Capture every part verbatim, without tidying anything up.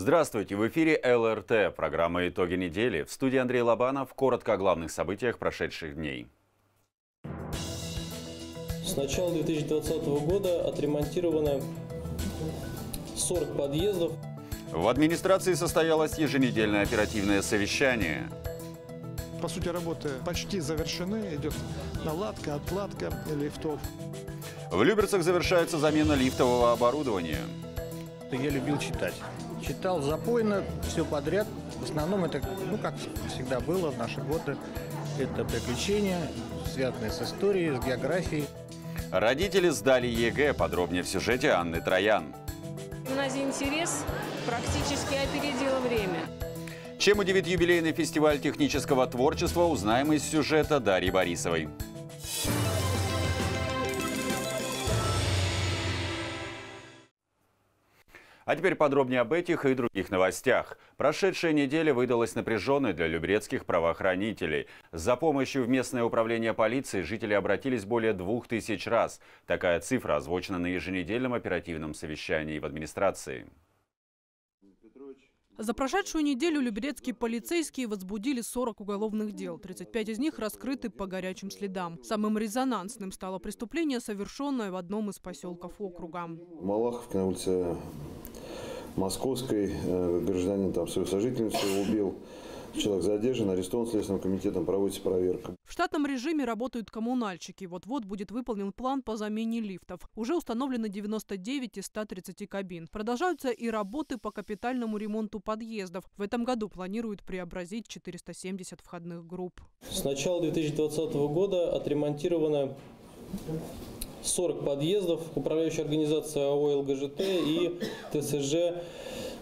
Здравствуйте, в эфире ЛРТ, программа «Итоги недели». В студии Андрей Лобанов, коротко о главных событиях прошедших дней. С начала две тысячи двадцатого года отремонтировано сорок подъездов. В администрации состоялось еженедельное оперативное совещание. По сути, работы почти завершены. Идет наладка, отладка лифтов. В Люберцах завершается замена лифтового оборудования. Я любил читать. Читал запойно, все подряд. В основном это, ну, как всегда было в наши годы, это приключения, связанные с историей, с географией. Родители сдали ЕГЭ. Подробнее в сюжете Анны Троян. Гимназия «Интерес» практически опередила время. Чем удивит юбилейный фестиваль технического творчества, узнаем из сюжета Дарьи Борисовой. А теперь подробнее об этих и других новостях. Прошедшая неделя выдалась напряженной для люберецких правоохранителей. За помощью в местное управление полиции жители обратились более двух тысяч раз. Такая цифра озвучена на еженедельном оперативном совещании в администрации. За прошедшую неделю люберецкие полицейские возбудили сорок уголовных дел. тридцать пять из них раскрыты по горячим следам. Самым резонансным стало преступление, совершенное в одном из поселков округа. Малаховки, на улице Московской, гражданин там свою сожительницу убил. Человек задержан, арестован Следственным комитетом, проводится проверка. В штатном режиме работают коммунальщики. Вот-вот будет выполнен план по замене лифтов. Уже установлено девяносто девять из ста тридцати кабин. Продолжаются и работы по капитальному ремонту подъездов. В этом году планируют преобразить четыреста семьдесят входных групп. С начала две тысячи двадцатого года отремонтировано сорок подъездов. Управляющая организация АО «ЛГЖТ» и ТСЖ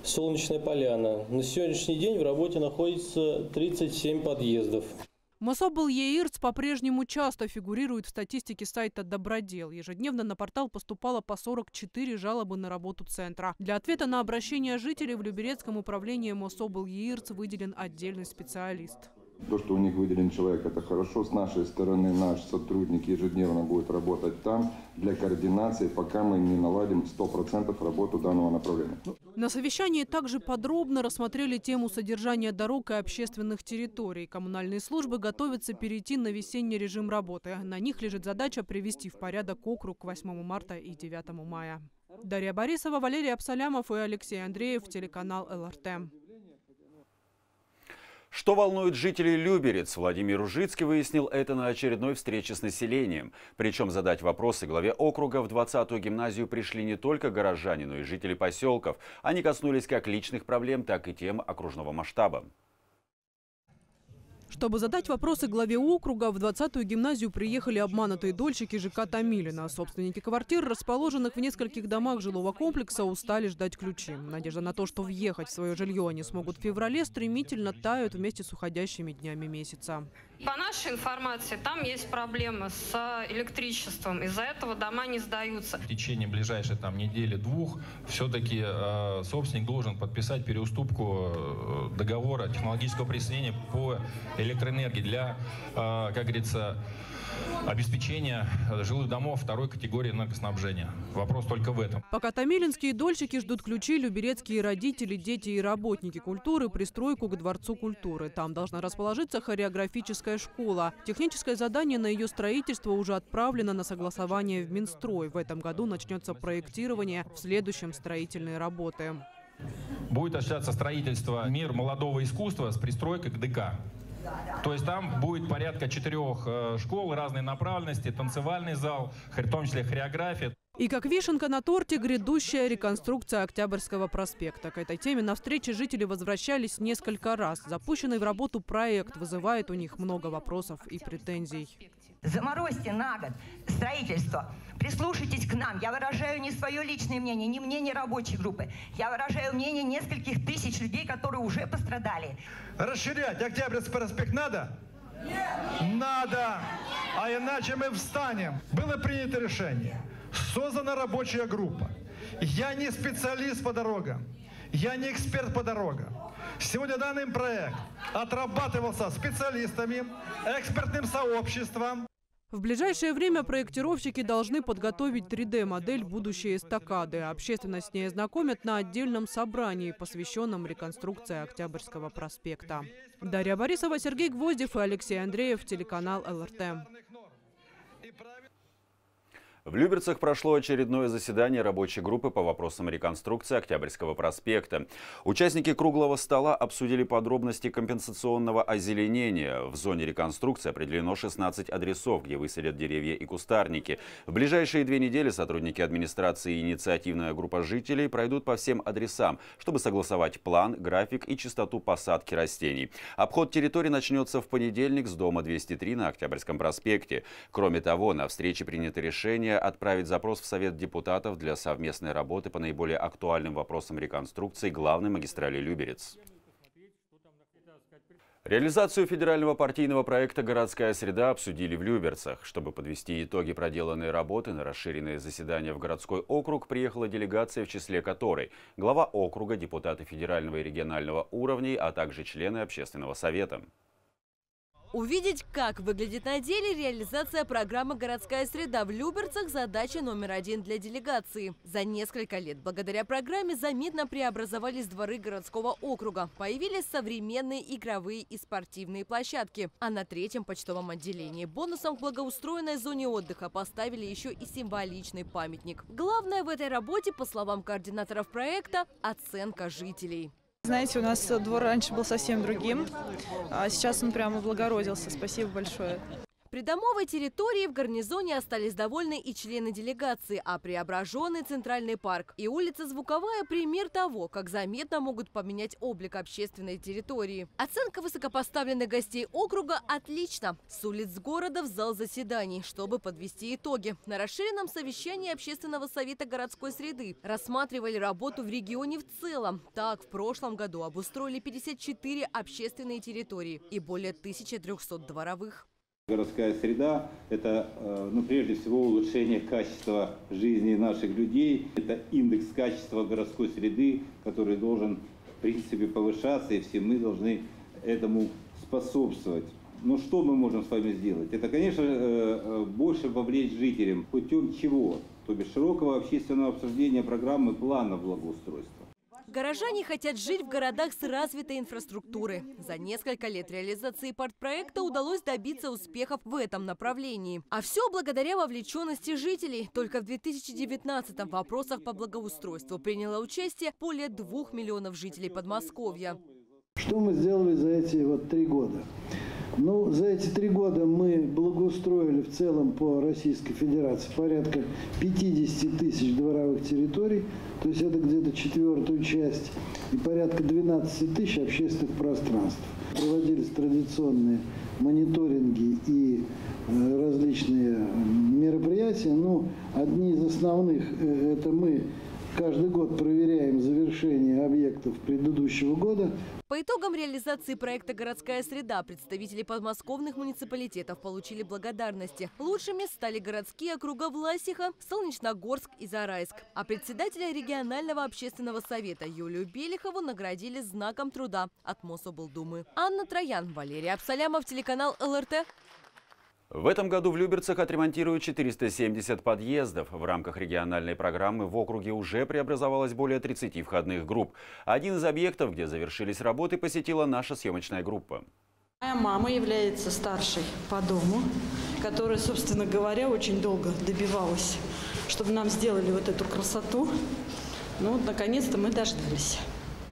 «Солнечная поляна». На сегодняшний день в работе находится тридцать семь подъездов. Мособл ЕИРЦ по-прежнему часто фигурирует в статистике сайта «Добродел». Ежедневно на портал поступало по сорок четыре жалобы на работу центра. Для ответа на обращения жителей в Люберецком управлении Мособл ЕИРЦ выделен отдельный специалист. То, что у них выделен человек, это хорошо. С нашей стороны наш сотрудник ежедневно будет работать там для координации, пока мы не наладим сто процентов работу данного направления. На совещании также подробно рассмотрели тему содержания дорог и общественных территорий. Коммунальные службы готовятся перейти на весенний режим работы. На них лежит задача привести в порядок округ к восьмому марта и девятому мая. Дарья Борисова, Валерий Абсалямов и Алексей Андреев, телеканал ЛРТ. Что волнует жителей Люберец, Владимир Ружицкий выяснил это на очередной встрече с населением. Причем задать вопросы главе округа в двадцатую гимназию пришли не только горожане, но и жители поселков. Они коснулись как личных проблем, так и тем окружного масштаба. Чтобы задать вопросы главе округа, в двадцатую гимназию приехали обманутые дольщики ЖК Тамилина. Собственники квартир, расположенных в нескольких домах жилого комплекса, устали ждать ключи. Надежда на то, что въехать в свое жилье они смогут в феврале, стремительно тают вместе с уходящими днями месяца. По нашей информации, там есть проблемы с электричеством. Из-за этого дома не сдаются. В течение ближайшей там недели-двух все-таки э, собственник должен подписать переуступку договора технологического присоединения по электроэнергии для, э, как говорится, обеспечения жилых домов второй категории энергоснабжения. Вопрос только в этом. Пока тамилинские дольщики ждут ключи, люберецкие родители, дети и работники культуры пристройку к Дворцу культуры. Там должна расположиться хореографическая школа. Техническое задание на ее строительство уже отправлено на согласование в Минстрой. В этом году начнется проектирование, в следующем строительные работы. Будет осуществляться строительство «Мир молодого искусства» с пристройкой к ДК. То есть там будет порядка четырех школ разной направленности, танцевальный зал, в том числе хореография. И как вишенка на торте грядущая реконструкция Октябрьского проспекта. К этой теме на встрече жители возвращались несколько раз. Запущенный в работу проект вызывает у них много вопросов и претензий. Заморозьте на год строительство. Прислушайтесь к нам. Я выражаю не свое личное мнение, не мнение рабочей группы. Я выражаю мнение нескольких тысяч людей, которые уже пострадали. Расширять Октябрьский проспект надо? Нет. Надо. А иначе мы встанем. Было принято решение. Создана рабочая группа. Я не специалист по дорогам. Я не эксперт по дорогам. Сегодня данный проект отрабатывался специалистами, экспертным сообществом. В ближайшее время проектировщики должны подготовить три дэ модель будущей эстакады. Общественность с ней знакомят на отдельном собрании, посвященном реконструкции Октябрьского проспекта. Дарья Борисова, Сергей Гвоздев и Алексей Андреев, телеканал эл эр тэ. В Люберцах прошло очередное заседание рабочей группы по вопросам реконструкции Октябрьского проспекта. Участники круглого стола обсудили подробности компенсационного озеленения. В зоне реконструкции определено шестнадцать адресов, где высадят деревья и кустарники. В ближайшие две недели сотрудники администрации и инициативная группа жителей пройдут по всем адресам, чтобы согласовать план, график и частоту посадки растений. Обход территории начнется в понедельник с дома двести три на Октябрьском проспекте. Кроме того, на встрече принято решение отправить запрос в Совет депутатов для совместной работы по наиболее актуальным вопросам реконструкции главной магистрали Люберец. Реализацию федерального партийного проекта «Городская среда» обсудили в Люберцах. Чтобы подвести итоги проделанной работы, на расширенное заседание в городской округ приехала делегация, в числе которой глава округа, депутаты федерального и регионального уровней, а также члены общественного совета. Увидеть, как выглядит на деле реализация программы «Городская среда» в Люберцах – задача номер один для делегации. За несколько лет благодаря программе заметно преобразовались дворы городского округа. Появились современные игровые и спортивные площадки. А на третьем почтовом отделении бонусом к благоустроенной зоне отдыха поставили еще и символичный памятник. Главное в этой работе, по словам координаторов проекта, оценка жителей. Знаете, у нас двор раньше был совсем другим, а сейчас он прямо облагородился. Спасибо большое. Придомовой территории в гарнизоне остались довольны и члены делегации, а преображенный Центральный парк и улица Звуковая – пример того, как заметно могут поменять облик общественной территории. Оценка высокопоставленных гостей округа отлично. С улиц города в зал заседаний, чтобы подвести итоги. На расширенном совещании общественного совета городской среды рассматривали работу в регионе в целом. Так, в прошлом году обустроили пятьдесят четыре общественные территории и более тысячи трёхсот дворовых. Городская среда – это, ну, прежде всего, улучшение качества жизни наших людей. Это индекс качества городской среды, который должен, в принципе, повышаться, и все мы должны этому способствовать. Но что мы можем с вами сделать? Это, конечно, больше вовлечь жителям путем чего? То бишь широкого общественного обсуждения программы плана благоустройства. Горожане хотят жить в городах с развитой инфраструктурой. За несколько лет реализации партпроекта удалось добиться успехов в этом направлении. А все благодаря вовлеченности жителей. Только в две тысячи девятнадцатом в вопросах по благоустройству приняло участие более двух миллионов жителей Подмосковья. Что мы сделали за эти вот три года? Ну, за эти три года мы благоустроили в целом по Российской Федерации порядка пятидесяти тысяч дворовых территорий, то есть это где-то четвертую часть, и порядка двенадцати тысяч общественных пространств. Проводились традиционные мониторинги и различные мероприятия. Ну, одни из основных – это мы каждый год проверяем завершение объектов предыдущего года. По итогам реализации проекта «Городская среда» представители подмосковных муниципалитетов получили благодарности. Лучшими стали городские округа Власиха, Солнечногорск и Зарайск. А председателя регионального общественного совета Юлию Белихову наградили знаком труда от Мособлдумы. Анна Троян, Валерий Абсалямов, телеканал эл эр тэ. В этом году в Люберцах отремонтируют четыреста семьдесят подъездов. В рамках региональной программы в округе уже преобразовалось более тридцати входных групп. Один из объектов, где завершились работы, посетила наша съемочная группа. Моя мама является старшей по дому, которая, собственно говоря, очень долго добивалась, чтобы нам сделали вот эту красоту. Ну, вот, наконец-то мы дождались.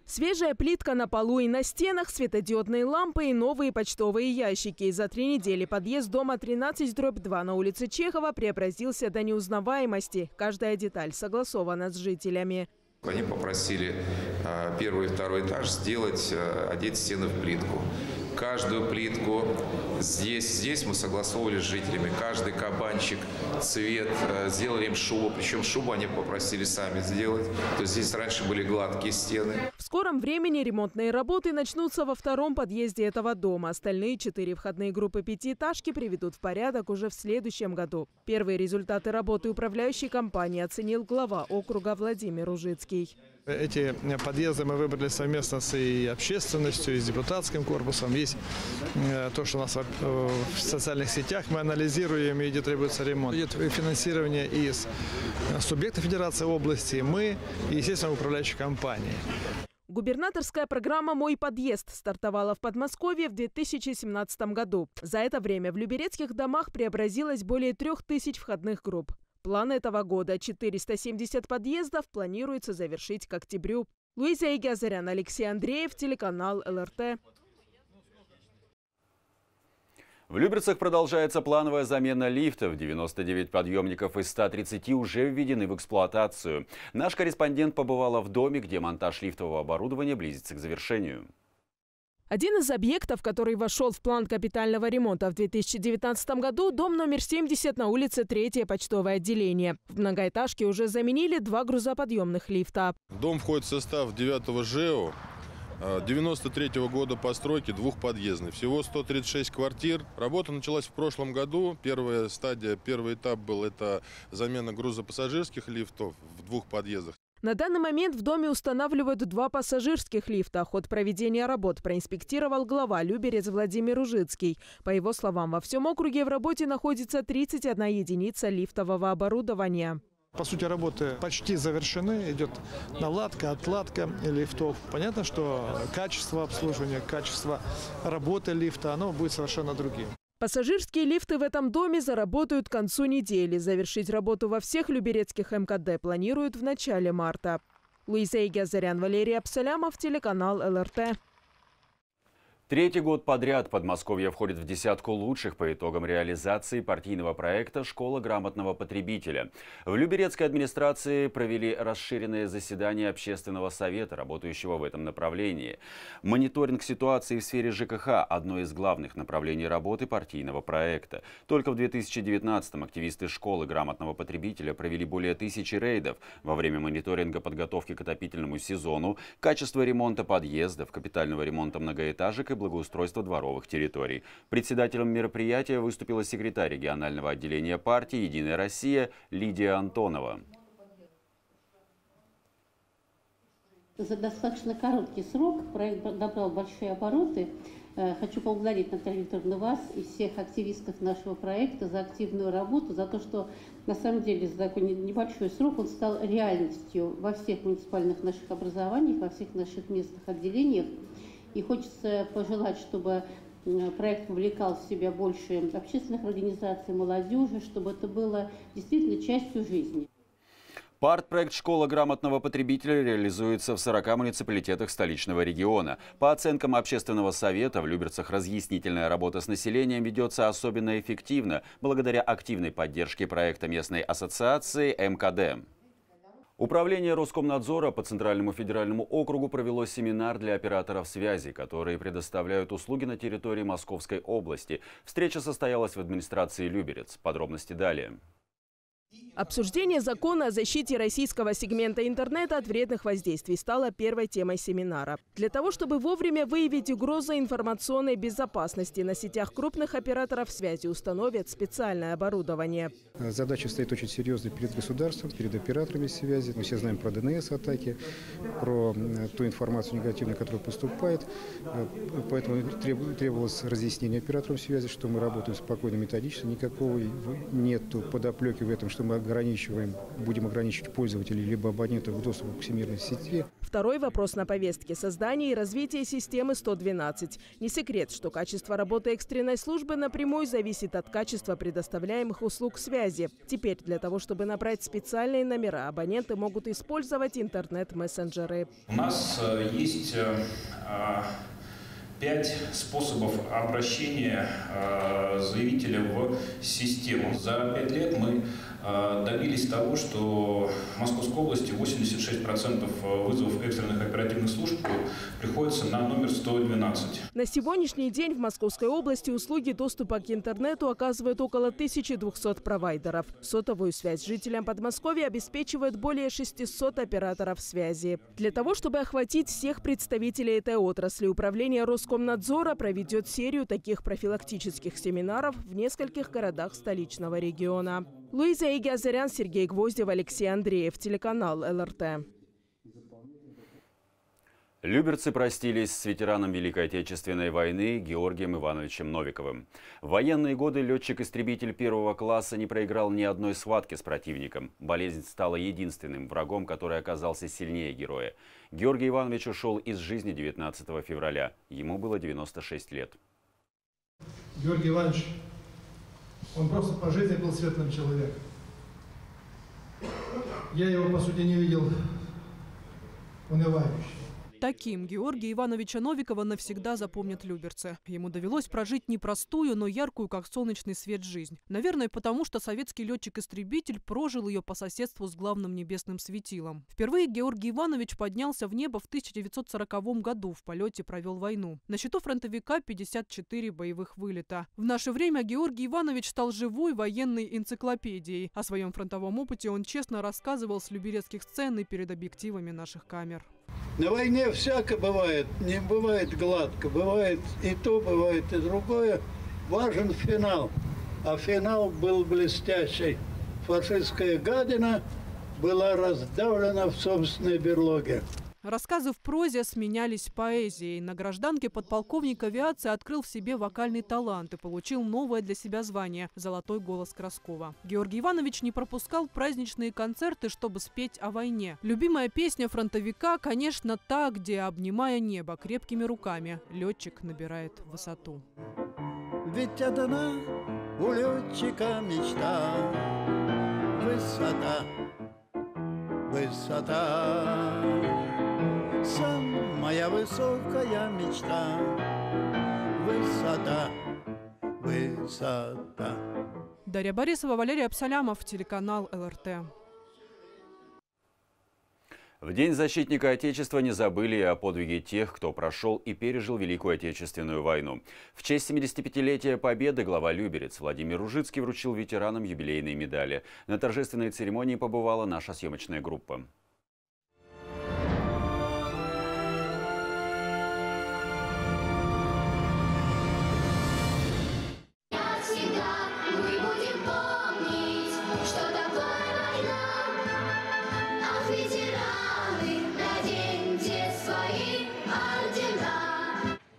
Свежая плитка на полу и на стенах, светодиодные лампы и новые почтовые ящики. За три недели подъезд дома тринадцать дробь два на улице Чехова преобразился до неузнаваемости. Каждая деталь согласована с жителями. Они попросили первый и второй этаж сделать, одеть стены в плитку. Каждую плитку здесь, здесь мы согласовывали с жителями. Каждый кабанчик, цвет, сделали им шубу. Причем шубу они попросили сами сделать. То есть здесь раньше были гладкие стены. В скором времени ремонтные работы начнутся во втором подъезде этого дома. Остальные четыре входные группы пятиэтажки приведут в порядок уже в следующем году. Первые результаты работы управляющей компании оценил глава округа Владимир Ужицкий. Эти подъезды мы выбрали совместно с и общественностью, и с депутатским корпусом. Есть то, что у нас в социальных сетях мы анализируем, и где требуется ремонт. Идет финансирование из субъекта Федерации области, мы и, естественно, управляющей компании. Губернаторская программа «Мой подъезд» стартовала в Подмосковье в две тысячи семнадцатом году. За это время в люберецких домах преобразилось более трех тысяч входных групп. План этого года – четыреста семьдесят подъездов планируется завершить к октябрю. Луиза Игазарян, Алексей Андреев, телеканал ЛРТ. В Люберцах продолжается плановая замена лифтов. девяносто девять подъемников из ста тридцати уже введены в эксплуатацию. Наш корреспондент побывала в доме, где монтаж лифтового оборудования близится к завершению. Один из объектов, который вошел в план капитального ремонта в две тысячи девятнадцатом году, дом номер семьдесят на улице третье почтовое отделение. В многоэтажке уже заменили два грузоподъемных лифта. Дом входит в состав девятого ЖЭО. девяносто третьего года постройки, двухподъездный. Всего сто тридцать шесть квартир. Работа началась в прошлом году. Первая стадия, первый этап был – это замена грузопассажирских лифтов в двух подъездах. На данный момент в доме устанавливают два пассажирских лифта. Ход проведения работ проинспектировал глава Люберец Владимир Ружицкий. По его словам, во всем округе в работе находится тридцать одна единица лифтового оборудования. По сути, работы почти завершены. Идет наладка, отладка лифтов. Понятно, что качество обслуживания, качество работы лифта, оно будет совершенно другим. Пассажирские лифты в этом доме заработают к концу недели. Завершить работу во всех люберецких МКД планируют в начале марта. Луиза Игазарян, Валерий Абсалямов, телеканал ЛРТ. Третий год подряд Подмосковье входит в десятку лучших по итогам реализации партийного проекта «Школа грамотного потребителя». В Люберецкой администрации провели расширенное заседание общественного совета, работающего в этом направлении. Мониторинг ситуации в сфере ЖКХ – одно из главных направлений работы партийного проекта. Только в две тысячи девятнадцатом активисты «Школы грамотного потребителя» провели более тысячи рейдов во время мониторинга подготовки к отопительному сезону, качества ремонта подъездов, капитального ремонта многоэтажек и благоустройства дворовых территорий. Председателем мероприятия выступила секретарь регионального отделения партии «Единая Россия» Лидия Антонова. За достаточно короткий срок проект набрал большие обороты. Хочу поблагодарить, Наталья Викторовна, вас и всех активистов нашего проекта за активную работу, за то, что на самом деле за такой небольшой срок он стал реальностью во всех муниципальных наших образованиях, во всех наших местных отделениях. И хочется пожелать, чтобы проект вовлекал в себя больше общественных организаций, молодежи, чтобы это было действительно частью жизни. Партпроект «Школа грамотного потребителя» реализуется в сорока муниципалитетах столичного региона. По оценкам общественного совета, в Люберцах разъяснительная работа с населением ведется особенно эффективно, благодаря активной поддержке проекта местной ассоциации МКД. Управление Роскомнадзора по Центральному федеральному округу провело семинар для операторов связи, которые предоставляют услуги на территории Московской области. Встреча состоялась в администрации Люберец. Подробности далее. Обсуждение закона о защите российского сегмента интернета от вредных воздействий стало первой темой семинара. Для того, чтобы вовремя выявить угрозы информационной безопасности, на сетях крупных операторов связи установят специальное оборудование. Задача стоит очень серьезная перед государством, перед операторами связи. Мы все знаем про ДНС-атаки, про ту информацию негативную, которая поступает. Поэтому требовалось разъяснение операторам связи, что мы работаем спокойно, методично, никакого нет подоплеки в этом, что мы ограничиваем, будем ограничивать пользователей либо абонентов доступа к всемирной сети. Второй вопрос на повестке – создание и развитие системы сто двенадцать. Не секрет, что качество работы экстренной службы напрямую зависит от качества предоставляемых услуг связи. Теперь для того, чтобы набрать специальные номера, абоненты могут использовать интернет-мессенджеры. У нас есть пять способов обращения заявителя в систему. За пять лет мы добились того, что в Московской области восемьдесят шесть процентов вызовов экстренных оперативных служб приходится на номер сто двенадцать. На сегодняшний день в Московской области услуги доступа к интернету оказывают около тысячи двухсот провайдеров. Сотовую связь жителям Подмосковья обеспечивают более шестисот операторов связи. Для того, чтобы охватить всех представителей этой отрасли, управление Роскомнадзора проведет серию таких профилактических семинаров в нескольких городах столичного региона. Луиза Игазарян, Сергей Гвоздев, Алексей Андреев, телеканал ЛРТ. Люберцы простились с ветераном Великой Отечественной войны Георгием Ивановичем Новиковым. В военные годы летчик-истребитель первого класса не проиграл ни одной схватки с противником. Болезнь стала единственным врагом, который оказался сильнее героя. Георгий Иванович ушел из жизни девятнадцатого февраля. Ему было девяносто шесть лет. Георгий Иванович, он просто по жизни был светлым человеком. Я его, по сути, не видел унывающим. Таким Георгия Ивановича Новикова навсегда запомнят люберцы. Ему довелось прожить непростую, но яркую, как солнечный свет, жизнь. Наверное, потому что советский летчик-истребитель прожил ее по соседству с главным небесным светилом. Впервые Георгий Иванович поднялся в небо в тысяча девятьсот сороковом году, в полете провел войну. На счету фронтовика пятьдесят четыре боевых вылета. В наше время Георгий Иванович стал живой военной энциклопедией. О своем фронтовом опыте он честно рассказывал с люберецких сцен и перед объективами наших камер. На войне всяко бывает, не бывает гладко, бывает и то, бывает и другое. Важен финал, а финал был блестящий. Фашистская гадина была раздавлена в собственной берлоге. Рассказы в прозе сменялись поэзией. На гражданке подполковник авиации открыл в себе вокальный талант и получил новое для себя звание – «Золотой голос Краскова». Георгий Иванович не пропускал праздничные концерты, чтобы спеть о войне. Любимая песня фронтовика, конечно, та, где, обнимая небо крепкими руками, летчик набирает высоту. Ведь одна у летчика мечта – высота, высота. Самая высокая мечта, высота, высота. Дарья Борисова, Валерий Абсалямов, телеканал ЛРТ. В День защитника Отечества не забыли о подвиге тех, кто прошел и пережил Великую Отечественную войну. В честь семидесятипятилетия Победы глава Люберец Владимир Ружицкий вручил ветеранам юбилейные медали. На торжественной церемонии побывала наша съемочная группа.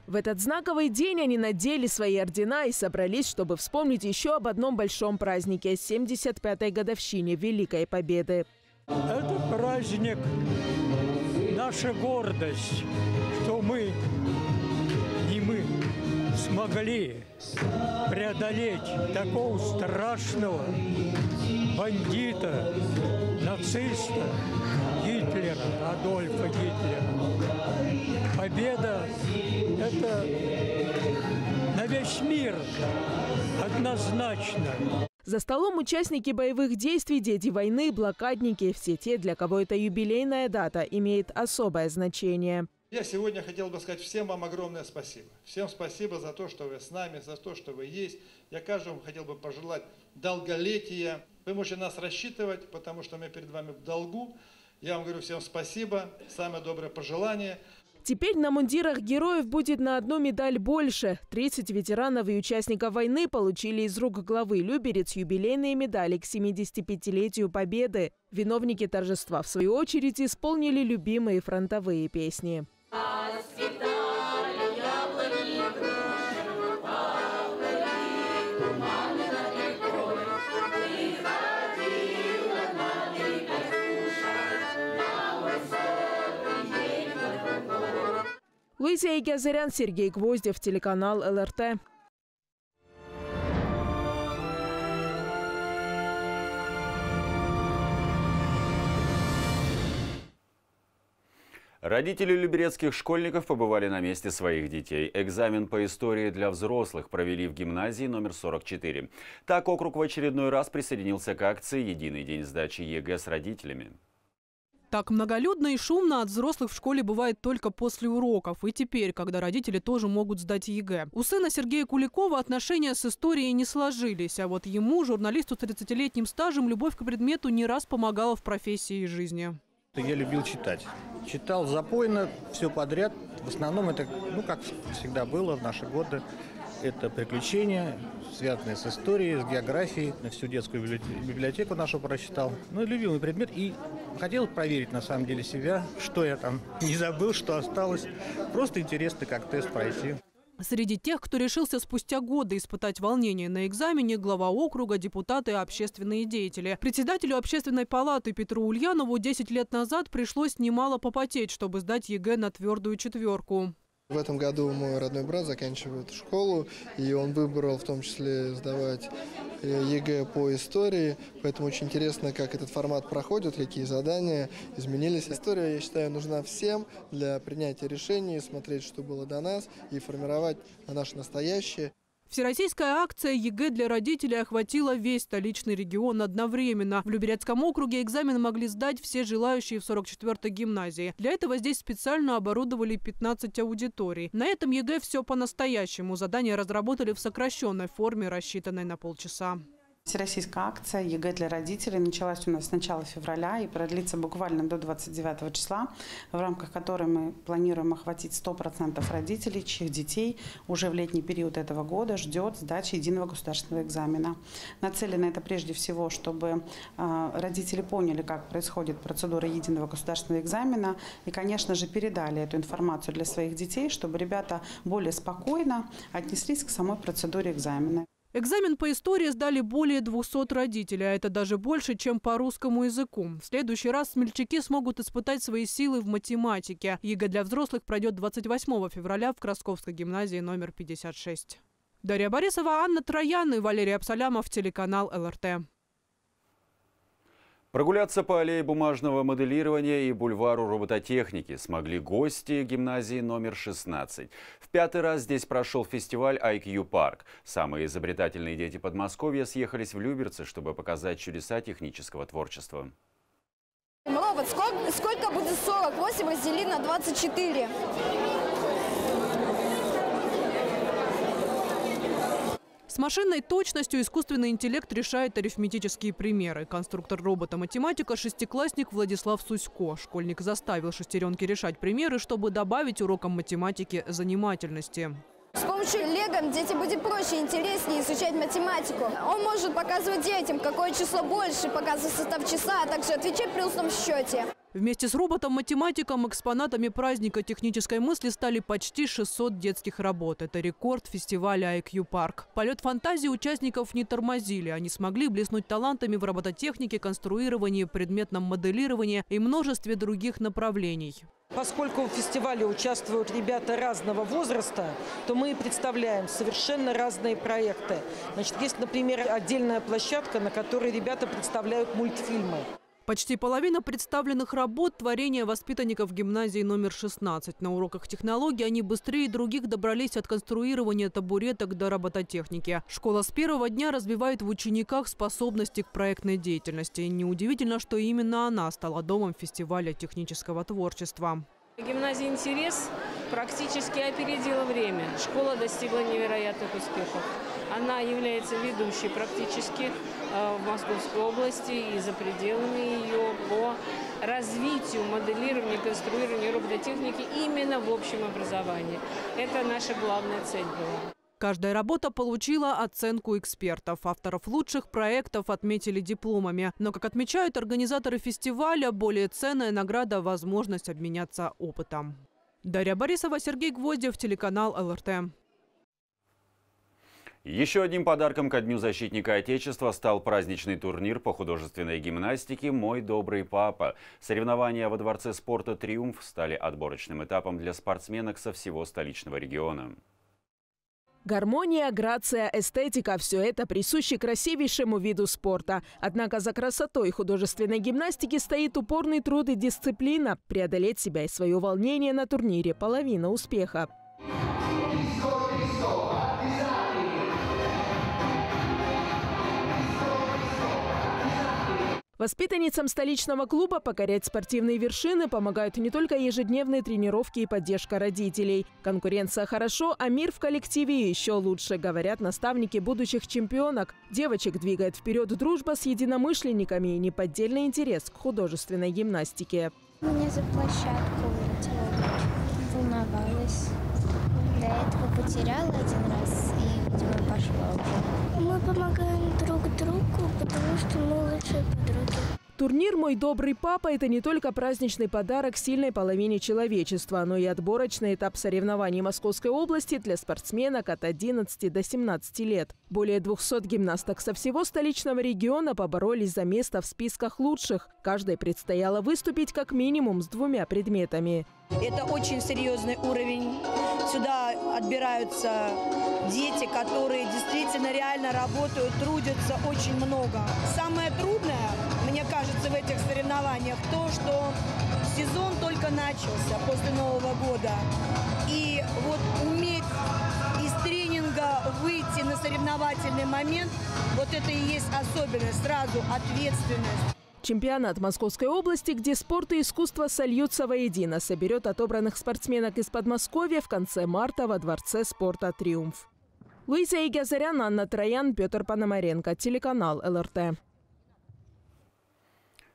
В этот знаковый день они надели свои ордена и собрались, чтобы вспомнить еще об одном большом празднике – семьдесят пятой годовщине Великой Победы. Это праздник, наша гордость, что мы и мы смогли преодолеть такого страшного бандита, нациста Гитлера, Адольфа Гитлера. Победа – это на весь мир однозначно. За столом участники боевых действий, дети войны, блокадники – все те, для кого эта юбилейная дата имеет особое значение. Я сегодня хотел бы сказать всем вам огромное спасибо. Всем спасибо за то, что вы с нами, за то, что вы есть. Я каждому хотел бы пожелать долголетия. Вы можете нас рассчитывать, потому что мы перед вами в долгу. Я вам говорю всем спасибо, самое доброе пожелание. Теперь на мундирах героев будет на одну медаль больше. тридцать ветеранов и участников войны получили из рук главы Люберец юбилейные медали к семидесятипятилетию Победы. Виновники торжества, в свою очередь, исполнили любимые фронтовые песни. Луиза Игазарян, Сергей Гвоздев, телеканал ЛРТ. Родители люберецких школьников побывали на месте своих детей. Экзамен по истории для взрослых провели в гимназии номер сорок четыре. Так округ в очередной раз присоединился к акции «Единый день сдачи ЕГЭ с родителями». Так многолюдно и шумно от взрослых в школе бывает только после уроков. И теперь, когда родители тоже могут сдать ЕГЭ. У сына Сергея Куликова отношения с историей не сложились. А вот ему, журналисту с тридцатилетним стажем, любовь к предмету не раз помогала в профессии и жизни. Я любил читать. Читал запойно, все подряд. В основном это, ну как всегда было в наши годы, это приключения, связанные с историей, с географией. Всю детскую библиотеку нашу прочитал. Ну, любимый предмет и Хотел проверить на самом деле себя, что я там не забыл, что осталось. Просто интересно, как тест пройти. Среди тех, кто решился спустя годы испытать волнение на экзамене, глава округа, депутаты и общественные деятели. Председателю общественной палаты Петру Ульянову десять лет назад пришлось немало попотеть, чтобы сдать ЕГЭ на твердую четверку. В этом году мой родной брат заканчивает школу, и он выбрал в том числе сдавать ЕГЭ по истории, поэтому очень интересно, как этот формат проходит, какие задания изменились. История, я считаю, нужна всем для принятия решений, смотреть, что было до нас, и формировать наше настоящее. Всероссийская акция ЕГЭ для родителей охватила весь столичный регион одновременно. В Люберецком округе экзамен могли сдать все желающие в сорок четвёртой гимназии. Для этого здесь специально оборудовали пятнадцать аудиторий. На этом ЕГЭ все по-настоящему. Задания разработали в сокращенной форме, рассчитанной на полчаса. Всероссийская акция ЕГЭ для родителей началась у нас с начала февраля и продлится буквально до двадцать девятого числа, в рамках которой мы планируем охватить сто процентов родителей, чьих детей уже в летний период этого года ждет сдача единого государственного экзамена. Нацелено это прежде всего, чтобы родители поняли, как происходит процедура единого государственного экзамена и, конечно же, передали эту информацию для своих детей, чтобы ребята более спокойно отнеслись к самой процедуре экзамена. Экзамен по истории сдали более двухсот родителей, а это даже больше, чем по русскому языку. В следующий раз смельчаки смогут испытать свои силы в математике. ЕГЭ для взрослых пройдет двадцать восьмого февраля в Красковской гимназии номер пятьдесят шесть. Дарья Борисова, Анна Троян и Валерий Абсалямов, телеканал ЛРТ. Прогуляться по аллее бумажного моделирования и бульвару робототехники смогли гости гимназии номер шестнадцать. В пятый раз здесь прошел фестиваль ай кью парк. Самые изобретательные дети Подмосковья съехались в Люберцы, чтобы показать чудеса технического творчества. Робот, сколько, сколько будет сорок восемь разделить на двадцать четыре? С машинной точностью искусственный интеллект решает арифметические примеры. Конструктор робота-математика – шестиклассник Владислав Сусько. Школьник заставил шестеренки решать примеры, чтобы добавить урокам математики занимательности. С помощью лего детям будет проще и интереснее изучать математику. Он может показывать детям, какое число больше, показывать состав числа, а также отвечать при устном счете. Вместе с роботом, математиком, экспонатами праздника технической мысли стали почти шестьсот детских работ. Это рекорд фестиваля ай кью парк. Полет фантазии участников не тормозили. Они смогли блеснуть талантами в робототехнике, конструировании, предметном моделировании и множестве других направлений. Поскольку в фестивале участвуют ребята разного возраста, то мы представляем совершенно разные проекты. Значит, есть, например, отдельная площадка, на которой ребята представляют мультфильмы. Почти половина представленных работ – творения воспитанников гимназии номер шестнадцать. На уроках технологий они быстрее других добрались от конструирования табуреток до робототехники. Школа с первого дня развивает в учениках способности к проектной деятельности. Неудивительно, что именно она стала домом фестиваля технического творчества. Гимназия «Интерес» практически опередила время. Школа достигла невероятных успехов. Она является ведущей практически в Московской области и за пределами ее по развитию, моделированию, конструированию робототехники именно в общем образовании. Это наша главная цель была. Каждая работа получила оценку экспертов. Авторов лучших проектов отметили дипломами. Но, как отмечают организаторы фестиваля, более ценная награда – возможность обменяться опытом. Дарья Борисова, Сергей Гвоздев, телеканал ЛРТ. Еще одним подарком ко Дню защитника Отечества стал праздничный турнир по художественной гимнастике «Мой добрый папа». Соревнования во Дворце спорта «Триумф» стали отборочным этапом для спортсменок со всего столичного региона. Гармония, грация, эстетика – все это присуще красивейшему виду спорта. Однако за красотой художественной гимнастики стоит упорный труд и дисциплина. Преодолеть себя и свое волнение на турнире – половина успеха. Воспитанницам столичного клуба покорять спортивные вершины помогают не только ежедневные тренировки и поддержка родителей. Конкуренция хорошо, а мир в коллективе еще лучше, говорят наставники будущих чемпионок. Девочек двигает вперед дружба с единомышленниками и неподдельный интерес к художественной гимнастике. Мне за площадку улетела, волновалась. До этого потеряла один раз и, видимо, пошла уже. Мы помогаем друг другу, потому что мы лучшие подруги. Турнир Турнир «Мой добрый папа» – это не только праздничный подарок сильной половине человечества, но и отборочный этап соревнований Московской области для спортсменок от одиннадцати до семнадцати лет. Более двухсот гимнасток со всего столичного региона поборолись за место в списках лучших. Каждой предстояло выступить как минимум с двумя предметами. Это очень серьезный уровень. Сюда отбираются дети, которые действительно реально работают, трудятся очень много. Самое трудное, мне кажется, в этих соревнованиях то, что сезон только начался после Нового года. И вот уметь из тренинга выйти на соревновательный момент, вот это и есть особенность, сразу ответственность. Чемпионат Московской области, где спорт и искусство сольются воедино, соберет отобранных спортсменок из Подмосковья в конце марта во Дворце спорта «Триумф». Луиза Игазарян, Анна Троян, Петр Пономаренко. Телеканал эл эр тэ.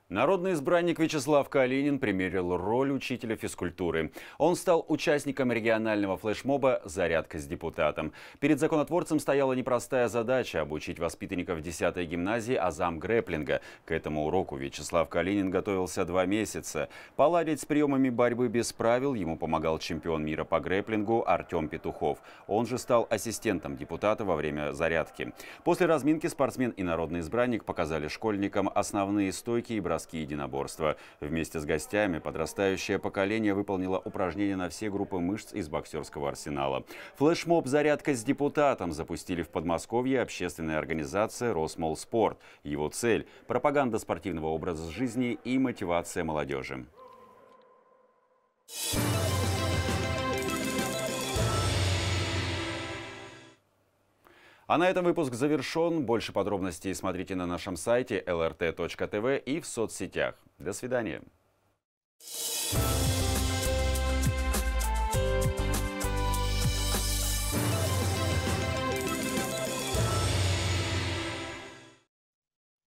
Народный избранник Вячеслав Калинин примерил роль учителя физкультуры. Он стал участником регионального флешмоба «Зарядка с депутатом». Перед законотворцем стояла непростая задача – обучить воспитанников десятой гимназии азам грэпплинга. К этому уроку Вячеслав Калинин готовился два месяца. Поладить с приемами борьбы без правил ему помогал чемпион мира по грэпплингу Артем Петухов. Он же стал ассистентом депутата во время зарядки. После разминки спортсмен и народный избранник показали школьникам основные стойки и броски единоборства. Вместе с гостями подрастающее поколение выполнило упражнения на все группы мышц из боксерского арсенала. Флешмоб «Зарядка с депутатом» запустили в Подмосковье общественная организация «Росмолспорт». Его цель – пропаганда спортивного образа жизни и мотивация молодежи. А на этом выпуск завершен. Больше подробностей смотрите на нашем сайте эл эр тэ точка тэ вэ и в соцсетях. До свидания.